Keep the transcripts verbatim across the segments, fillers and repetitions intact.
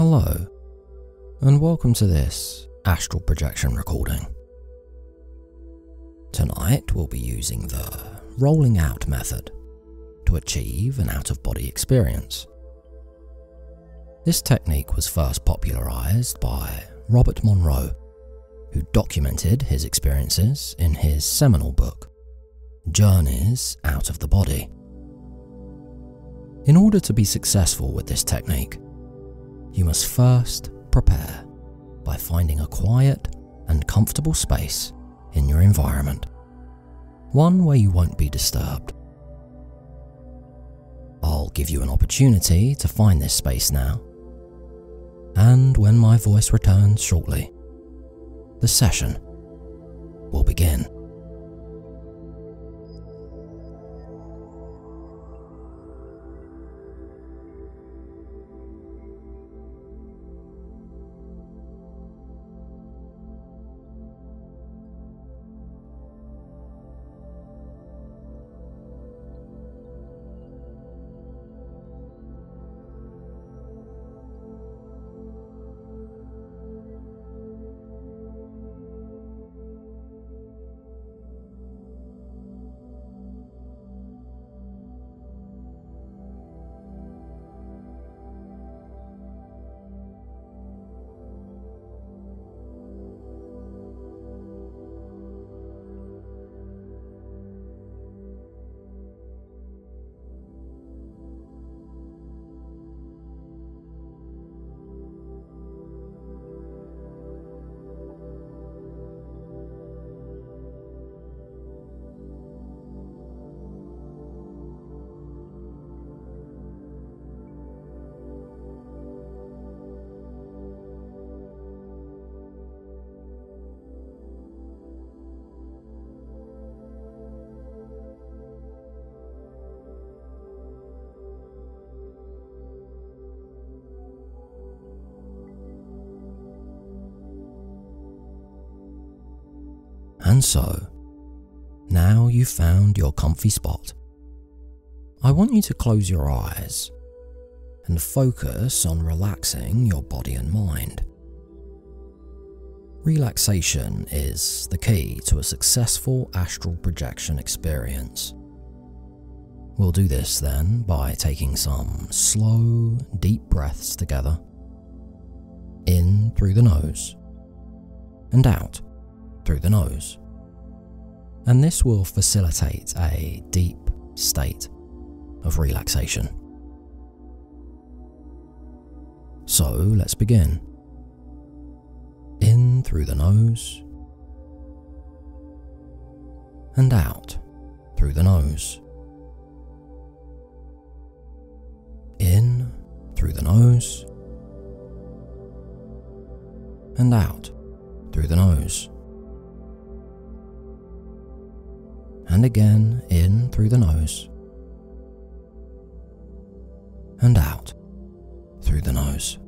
Hello, and welcome to this astral projection recording. Tonight we'll be using the rolling out method to achieve an out-of-body experience. This technique was first popularized by Robert Monroe, who documented his experiences in his seminal book, Journeys Out of the Body. In order to be successful with this technique, you must first prepare by finding a quiet and comfortable space in your environment, one where you won't be disturbed. I'll give you an opportunity to find this space now, and when my voice returns shortly, the session will begin. And so, now you've found your comfy spot, I want you to close your eyes and focus on relaxing your body and mind. Relaxation is the key to a successful astral projection experience. We'll do this then by taking some slow, deep breaths together, in through the nose and out through the nose. And this will facilitate a deep state of relaxation. So let's begin. In through the nose and out through the nose. In through the nose and out through the nose. And again, in through the nose, and out through the nose.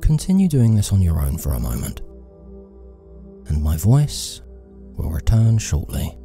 Continue doing this on your own for a moment, and my voice will return shortly.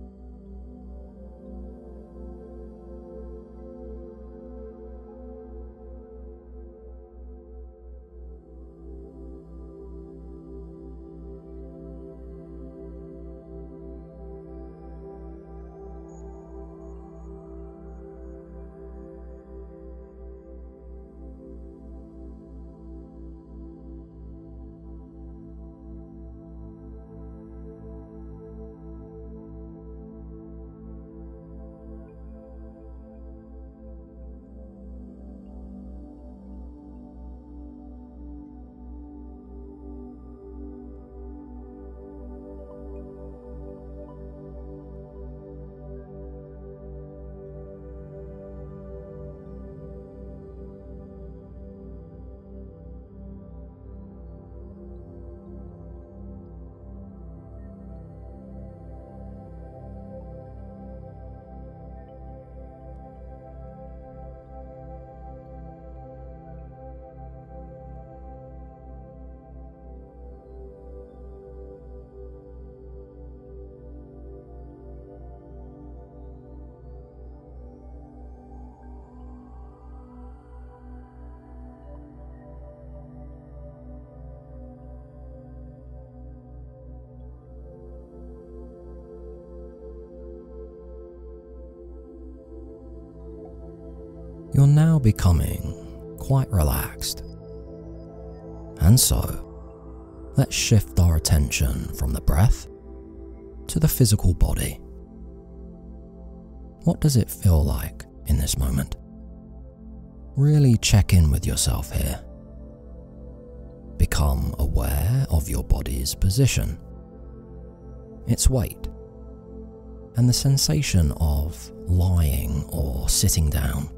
You're now becoming quite relaxed. And so, let's shift our attention from the breath to the physical body. What does it feel like in this moment? Really check in with yourself here. Become aware of your body's position, its weight, and the sensation of lying or sitting down.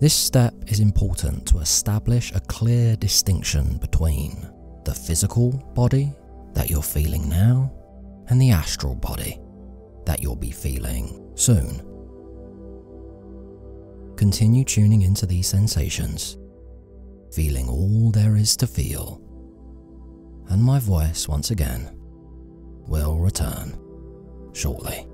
This step is important to establish a clear distinction between the physical body that you're feeling now and the astral body that you'll be feeling soon. Continue tuning into these sensations, feeling all there is to feel, and my voice once again will return shortly.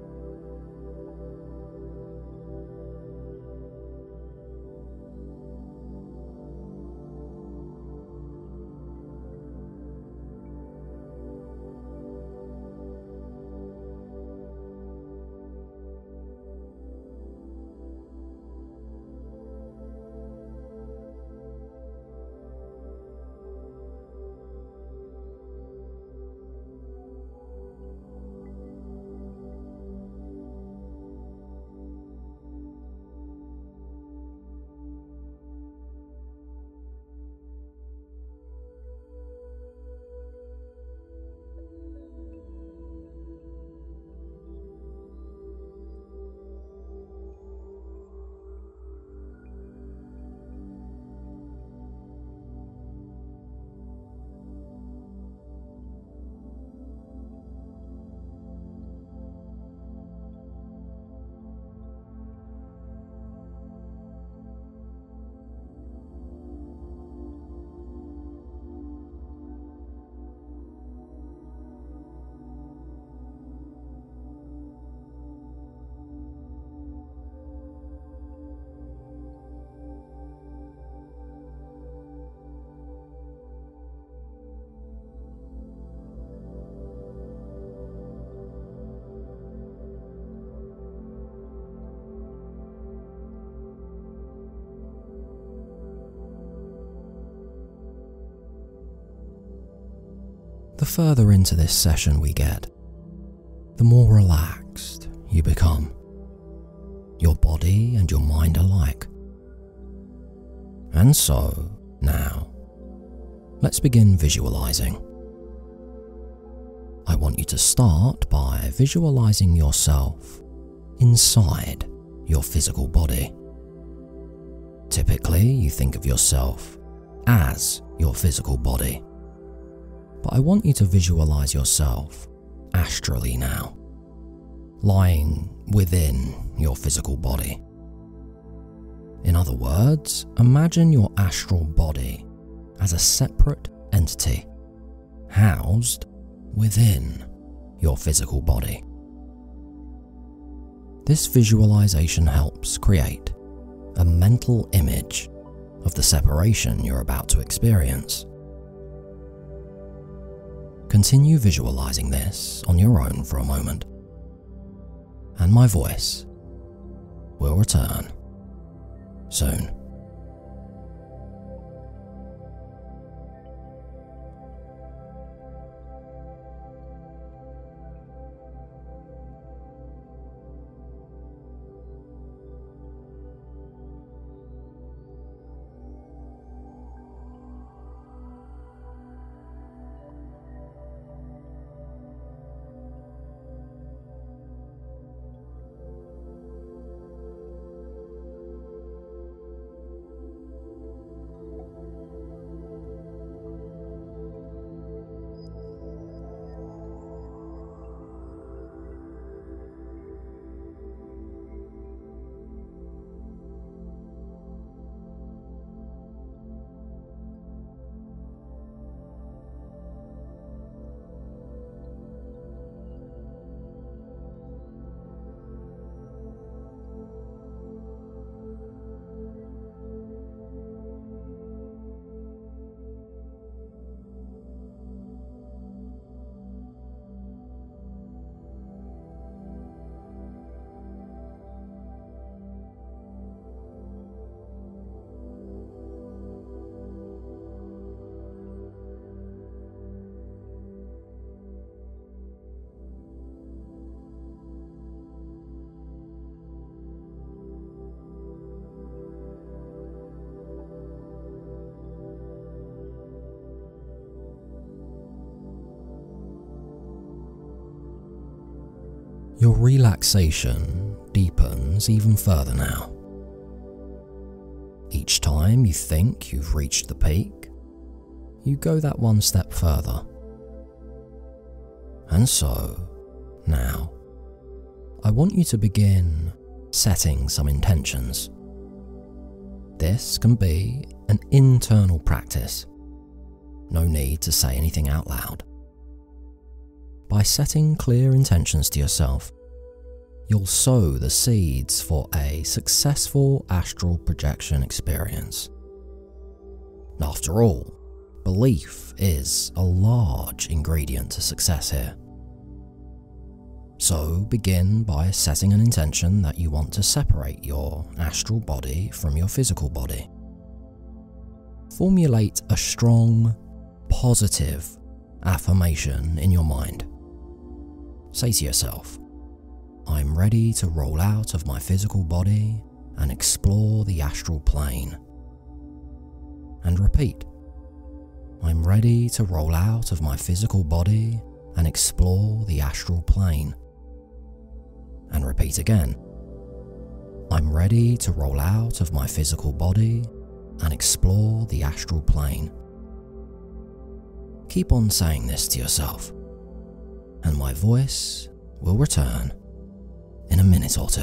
The further into this session we get, the more relaxed you become, your body and your mind alike. And so, now, let's begin visualizing. I want you to start by visualizing yourself inside your physical body. Typically, you think of yourself as your physical body. But I want you to visualize yourself astrally now, lying within your physical body. In other words, imagine your astral body as a separate entity, housed within your physical body. This visualization helps create a mental image of the separation you're about to experience. Continue visualizing this on your own for a moment, and my voice will return soon. Your relaxation deepens even further now. Each time you think you've reached the peak, you go that one step further. And so, now, I want you to begin setting some intentions. This can be an internal practice. No need to say anything out loud. By setting clear intentions to yourself, you'll sow the seeds for a successful astral projection experience. After all, belief is a large ingredient to success here. So begin by setting an intention that you want to separate your astral body from your physical body. Formulate a strong, positive affirmation in your mind. Say to yourself, "I'm ready to roll out of my physical body and explore the astral plane." And repeat, "I'm ready to roll out of my physical body and explore the astral plane." And repeat again, "I'm ready to roll out of my physical body and explore the astral plane." Keep on saying this to yourself, and my voice will return in a minute or two.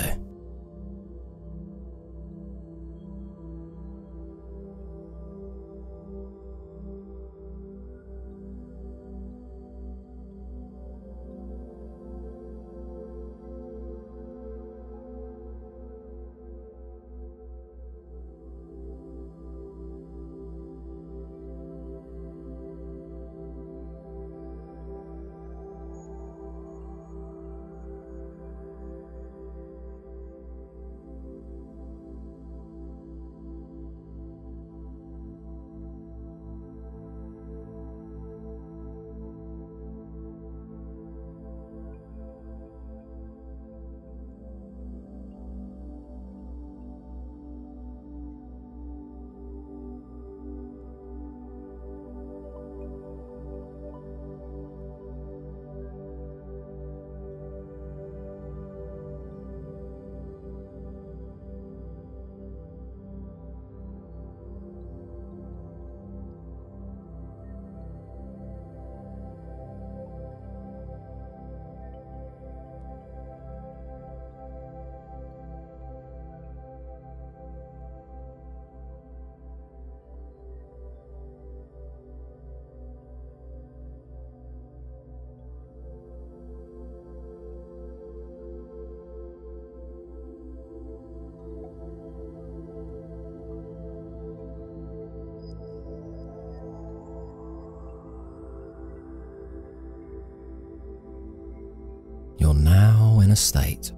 You're now in a state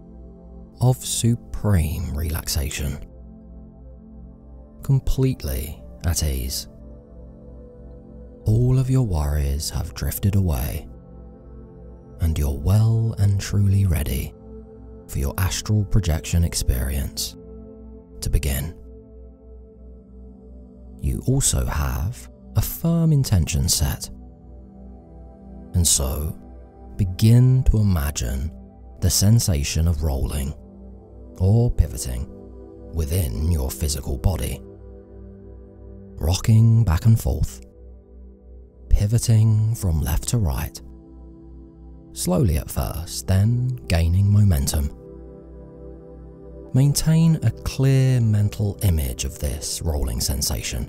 of supreme relaxation, completely at ease. All of your worries have drifted away, and you're well and truly ready for your astral projection experience to begin. You also have a firm intention set, and so begin to imagine the sensation of rolling or pivoting within your physical body, rocking back and forth, pivoting from left to right, slowly at first, then gaining momentum. Maintain a clear mental image of this rolling sensation.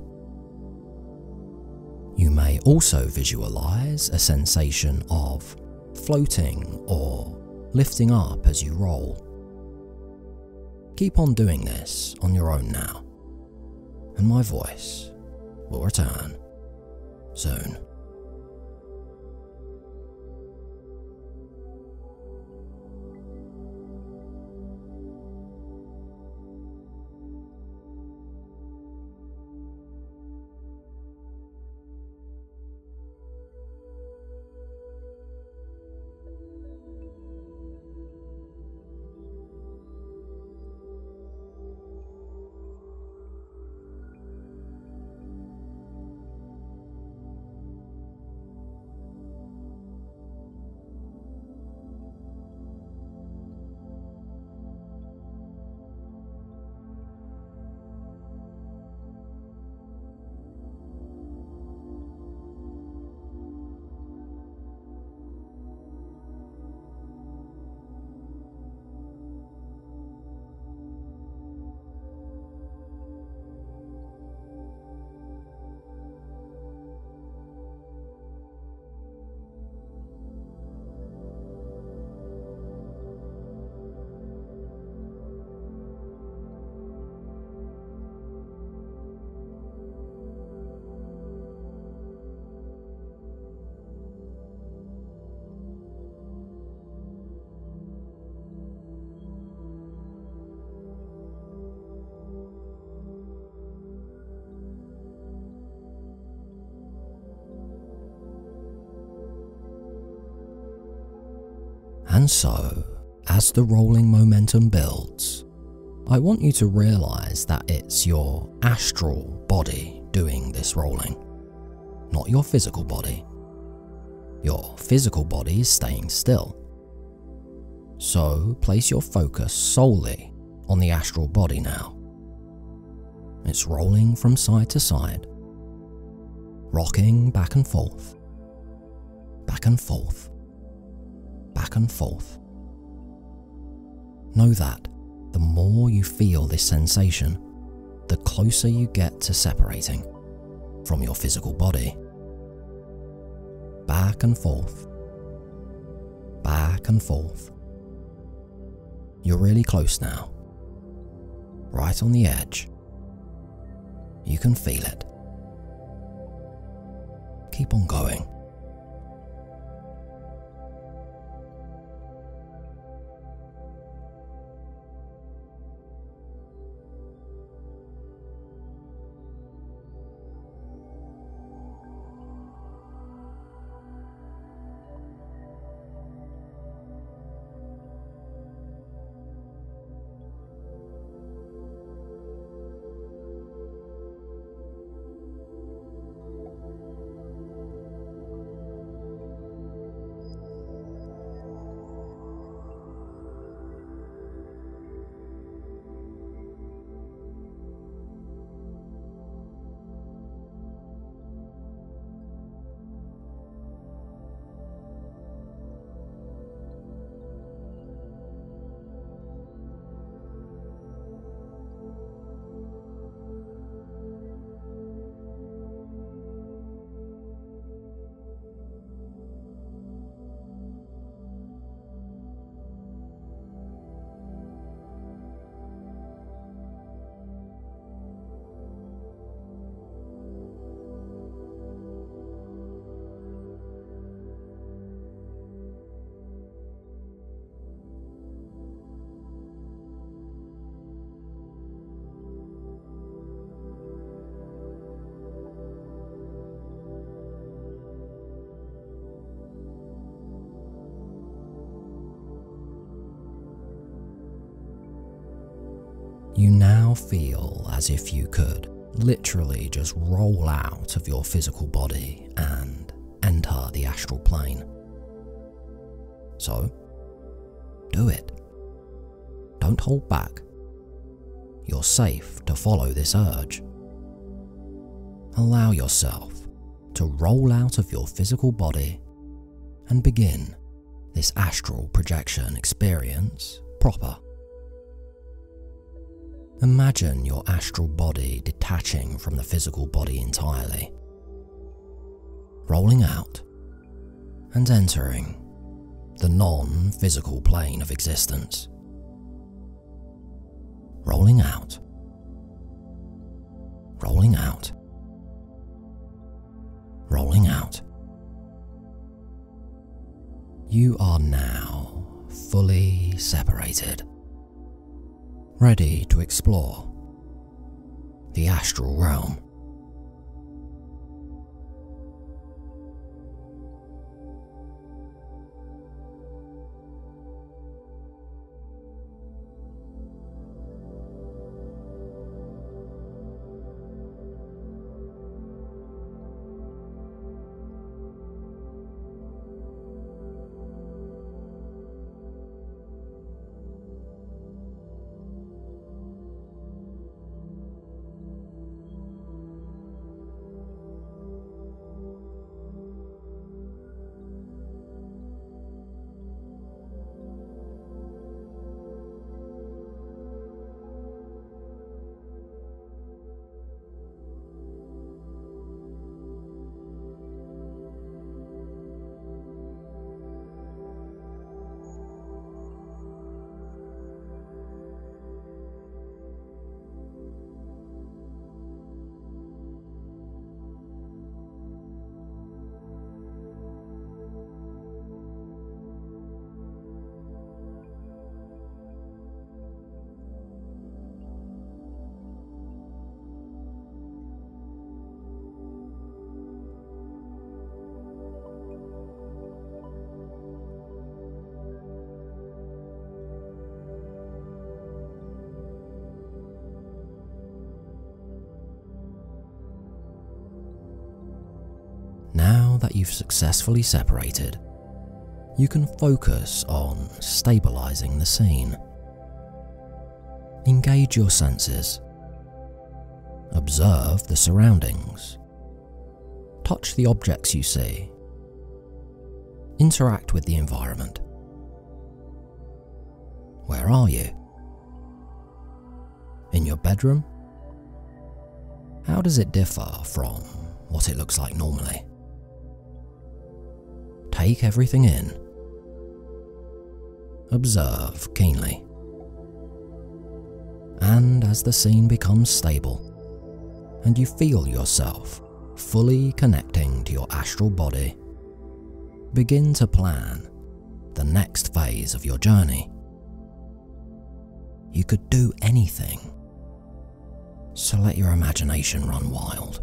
You may also visualize a sensation of floating or lifting up as you roll. Keep on doing this on your own now, and my voice will return soon. And so, as the rolling momentum builds, I want you to realize that it's your astral body doing this rolling, not your physical body. Your physical body is staying still. So, place your focus solely on the astral body now. It's rolling from side to side, rocking back and forth, back and forth, back and forth. Know that the more you feel this sensation, the closer you get to separating from your physical body. Back and forth, back and forth. You're really close now, right on the edge. You can feel it. Keep on going. You now feel as if you could literally just roll out of your physical body and enter the astral plane. So, do it. Don't hold back. You're safe to follow this urge. Allow yourself to roll out of your physical body and begin this astral projection experience proper. Imagine your astral body detaching from the physical body entirely, rolling out and entering the non-physical plane of existence. Rolling out, rolling out, rolling out. You are now fully separated. Ready to explore the astral realm. now that you've successfully separated, you can focus on stabilizing the scene. Engage your senses. Observe the surroundings. Touch the objects you see. Interact with the environment. Where are you? In your bedroom? How does it differ from what it looks like normally? Take everything in. Observe keenly. And as the scene becomes stable, and you feel yourself fully connecting to your astral body, begin to plan the next phase of your journey. You could do anything, so let your imagination run wild.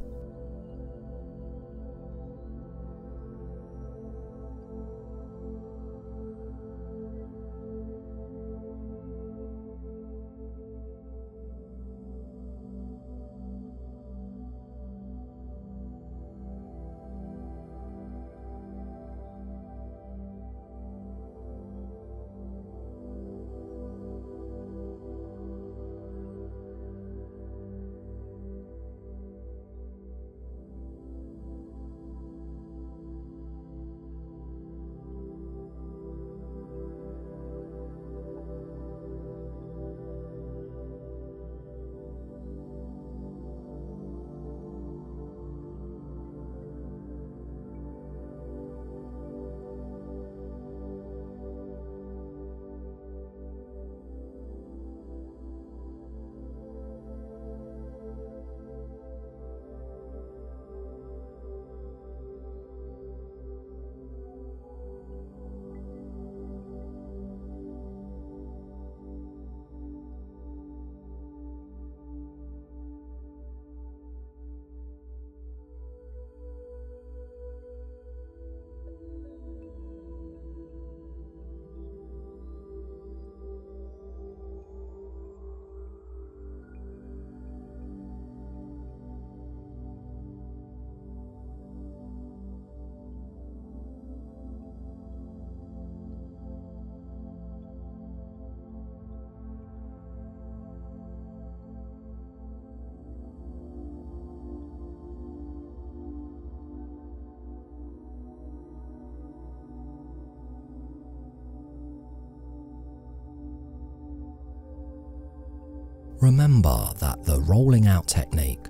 Remember that the rolling out technique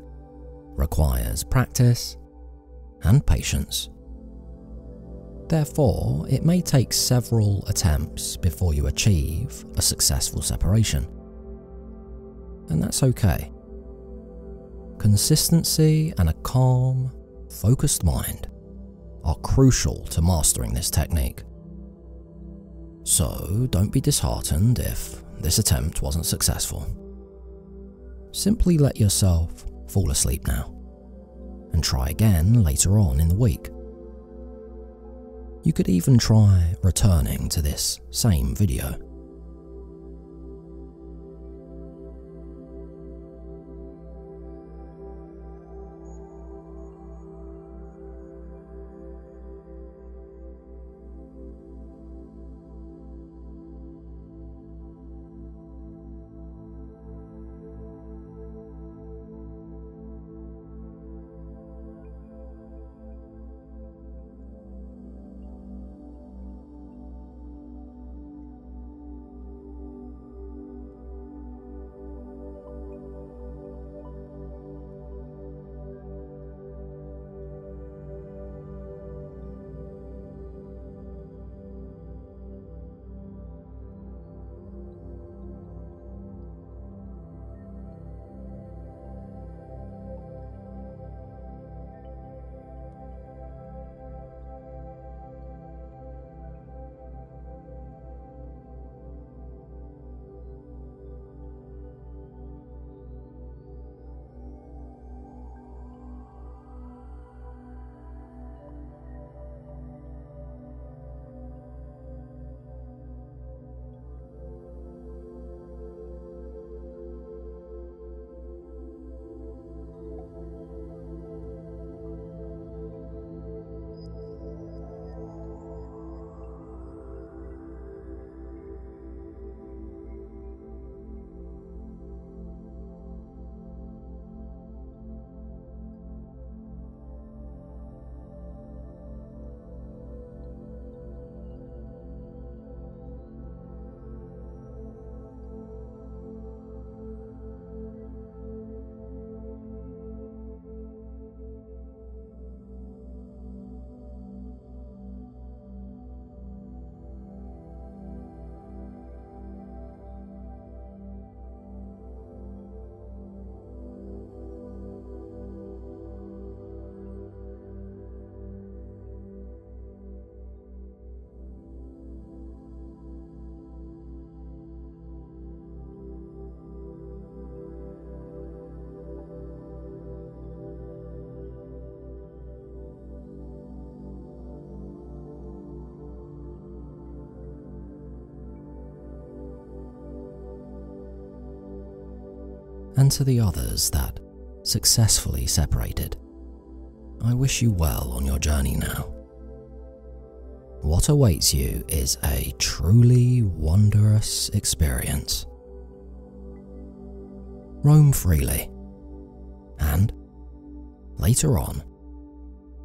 requires practice and patience. Therefore, it may take several attempts before you achieve a successful separation. And that's okay. Consistency and a calm, focused mind are crucial to mastering this technique. So, don't be disheartened if this attempt wasn't successful. Simply let yourself fall asleep now, and try again later on in the week. You could even try returning to this same video. and to the others that successfully separated. I wish you well on your journey now. What awaits you is a truly wondrous experience. Roam freely, and, later on,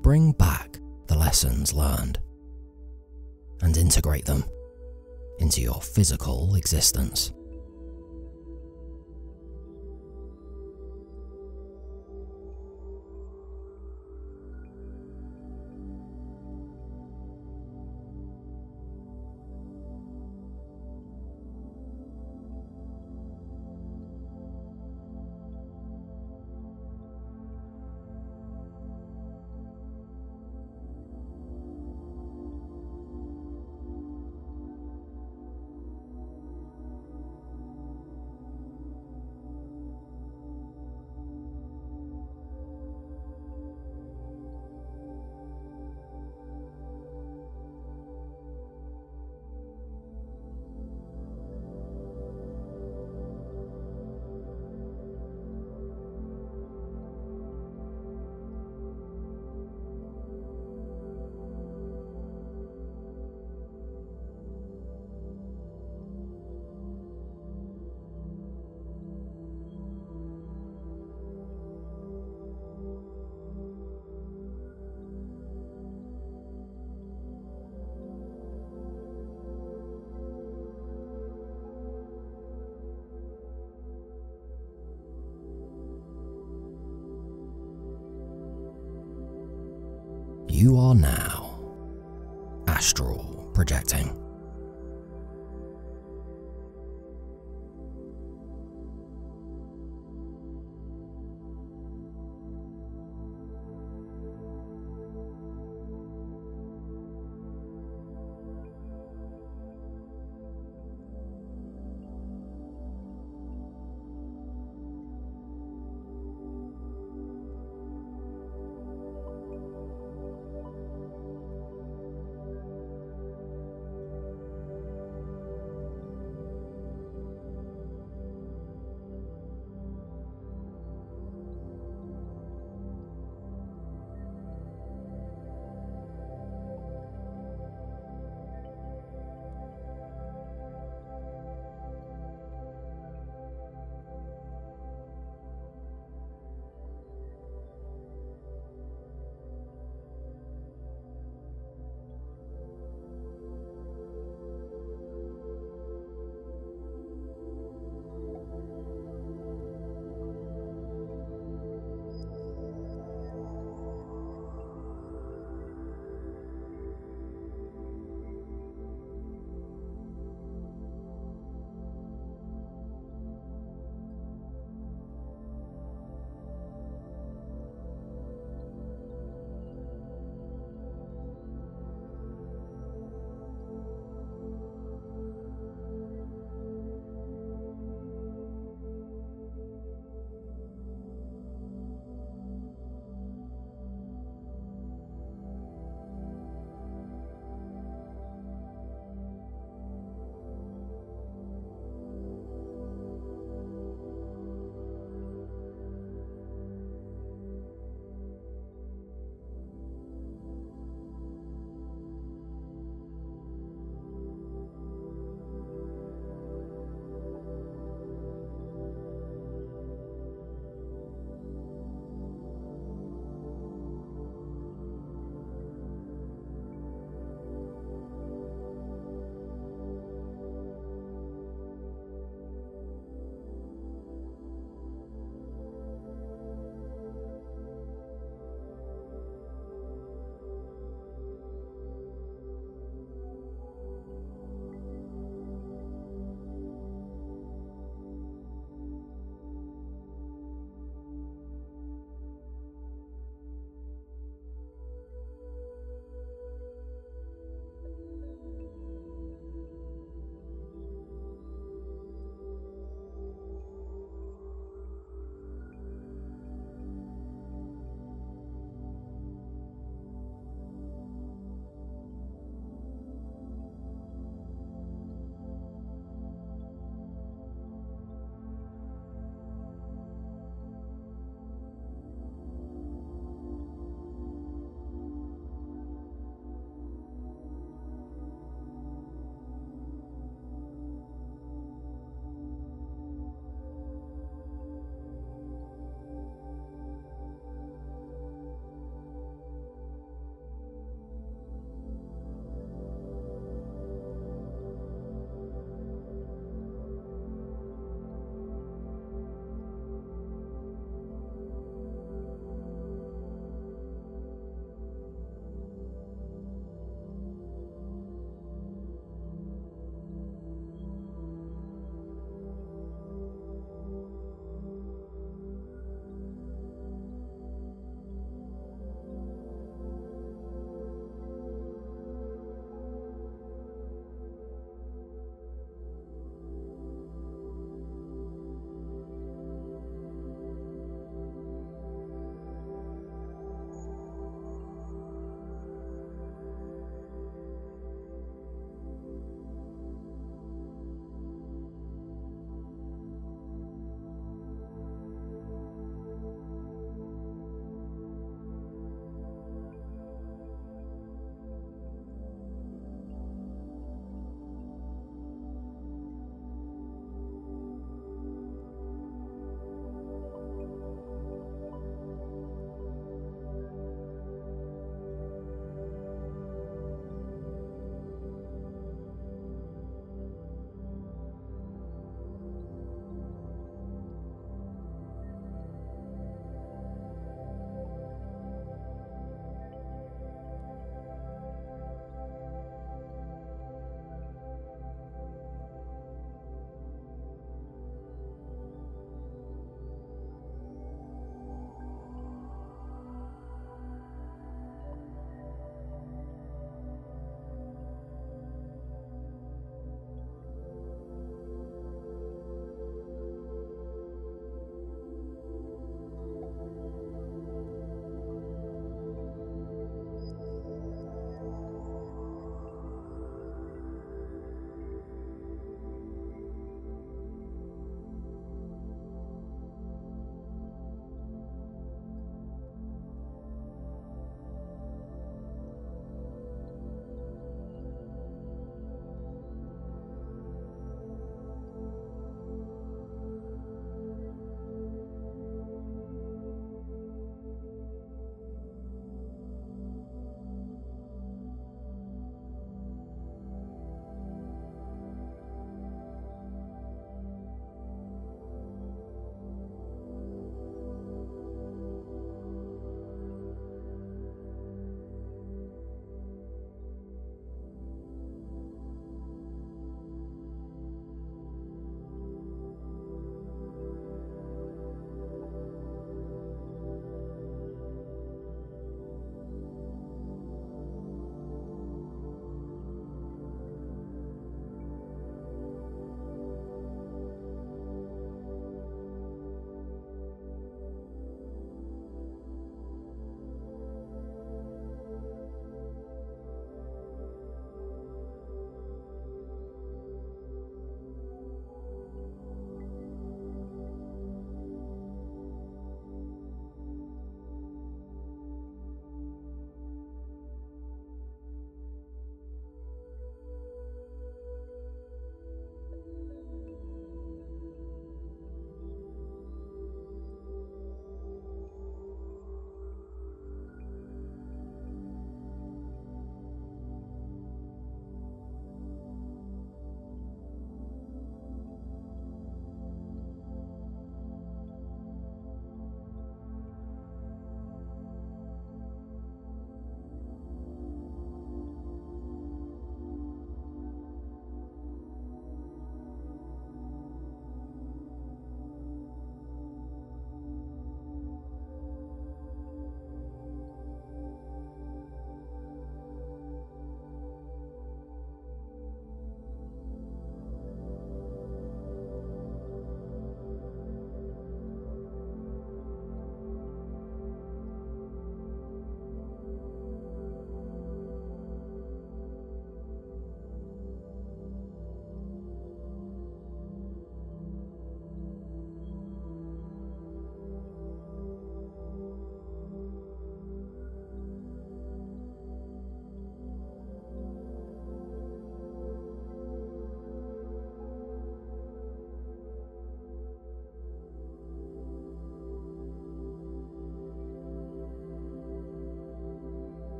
bring back the lessons learned and integrate them into your physical existence. You are now astral projecting.